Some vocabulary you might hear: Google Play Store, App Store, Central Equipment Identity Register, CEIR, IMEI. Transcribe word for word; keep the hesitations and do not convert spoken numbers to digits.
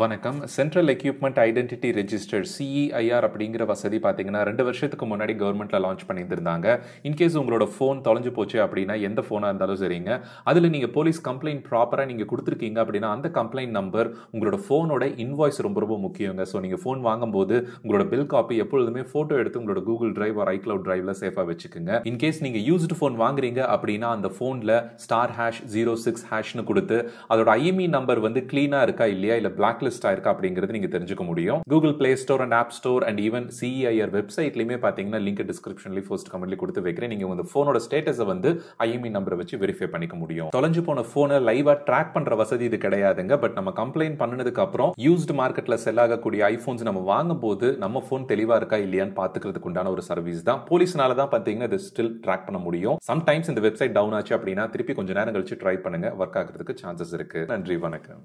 வணக்கம் central equipment identity register C E I R அப்படிங்கிற வசதி பார்த்தீங்கன்னா ரெண்டு வருஷத்துக்கு முன்னாடி கவர்மெண்ட்ல லான்ச் பண்ணியிருந்தாங்க. இன்கேஸ் உங்களோட ஃபோன் தொலைஞ்சு போச்சு அப்படின்னா எந்த ஃபோனாக இருந்தாலும் சரிங்க, அதில் நீங்கள் போலீஸ் கம்ப்ளைண்ட் ப்ராப்பராக நீங்கள் கொடுத்துருக்கீங்க அப்படின்னா அந்த கம்ப்ளைண்ட் நம்பர் உங்களோட ஃபோனோட இன்வாய்ஸ் ரொம்ப ரொம்ப முக்கியங்க. ஸோ நீங்கள் ஃபோன் வாங்கும்போது உங்களோட பில் காப்பி எப்பொழுதுமே ஃபோட்டோ எடுத்து உங்களோட கூகுள் டிரைவ் ஒரு ஐக்ளவுட் டிரைவ்ல சேஃபாக வச்சுக்கோங்க. இன்கேஸ் நீங்கள் யூஸ்டு ஃபோன் வாங்குறீங்க அப்படின்னா அந்த ஃபோனில் ஸ்டார் ஹேஷ் ஜீரோ சிக்ஸ் ஹேஷ்னு கொடுத்து அதோட I M E I number வந்து க்ளீனாக இருக்கா இல்லையா இல்லை பிளாக் லிஸ்ட் ஆயிருக்கா அப்படிங்கிறது நீங்க தெரிஞ்சுக்க முடியும். Google Play Store and App Store and even C E I R வெப்சைட்லயுமே பாத்தீங்கன்னா லிங்க் டிஸ்கிரிப்ஷன்லயே ஃபர்ஸ்ட் கமெண்ட்ல கொடுத்து வைக்கிறேன். நீங்க உங்க ஃபோனோட ஸ்டேட்டஸை வந்து I M E I நம்பரை வச்சு வெரிஃபை பண்ணிக்க முடியும். தொலைஞ்சு போன ஃபோனை லைவா ட்ராக் பண்ற வசதி இது கிடையாதுங்க. பட் நம்ம கம்ப்ளைண்ட் பண்ணதுக்கு அப்புறம் யூஸ்டு மார்க்கெட்ல செல் ஆகக்கூடிய ஐபோன்ஸ் நம்ம வாங்கும் போது நம்ம ஃபோன் தெளிவா இருக்கா இல்லையான்னு பாத்துக்கிறதுக்கு உண்டான ஒரு சர்வீஸ் தான். போலீஸ்னால தான் பாத்தீங்கன்னா இது ஸ்டில் ட்ராக் பண்ண முடியும். சம்டைம்ஸ் இந்த வெப்சைட் டவுன் ஆச்சு அப்படின்னா திருப்பி கொஞ்ச நேரம் கழிச்சு ட்ரை பண்ணுங்க, ஒர்க் ஆகிறதுக்கு சான்சஸ் இருக்கு. நன்றி, வணக்கம்.